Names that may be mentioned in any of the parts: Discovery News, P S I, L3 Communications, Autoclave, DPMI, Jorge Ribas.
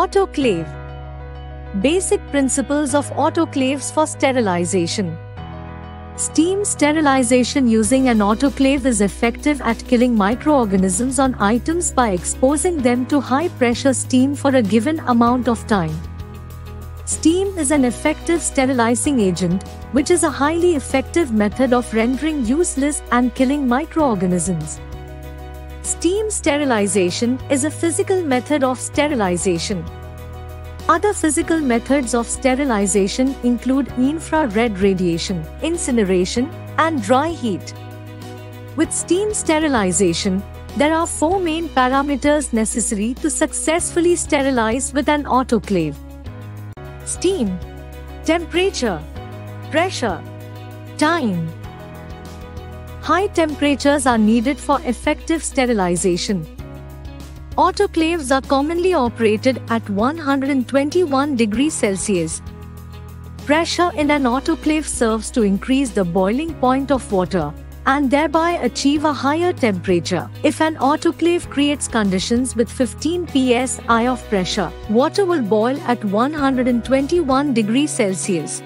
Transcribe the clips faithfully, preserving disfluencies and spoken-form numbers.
Autoclave. Basic principles of autoclaves for sterilization. Steam sterilization using an autoclave is effective at killing microorganisms on items by exposing them to high-pressure steam for a given amount of time. Steam is an effective sterilizing agent, which is a highly effective method of rendering useless and killing microorganisms. Steam sterilization is a physical method of sterilization. Other physical methods of sterilization include infrared radiation, incineration, and dry heat. With steam sterilization, there are four main parameters necessary to successfully sterilize with an autoclave: steam, temperature, pressure, time. High temperatures are needed for effective sterilization. Autoclaves are commonly operated at one hundred twenty-one degrees Celsius. Pressure in an autoclave serves to increase the boiling point of water and thereby achieve a higher temperature. If an autoclave creates conditions with fifteen P S I of pressure, water will boil at one hundred twenty-one degrees Celsius.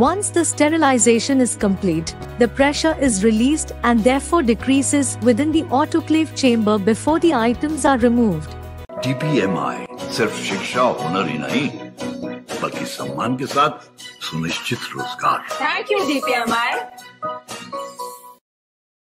Once the sterilization is complete, the pressure is released and therefore decreases within the autoclave chamber before the items are removed. D P M I सिर्फ शिक्षा honour ही नहीं, बल्कि सम्मान के साथ सुनिश्चित रोजगार। Thank you D P M I.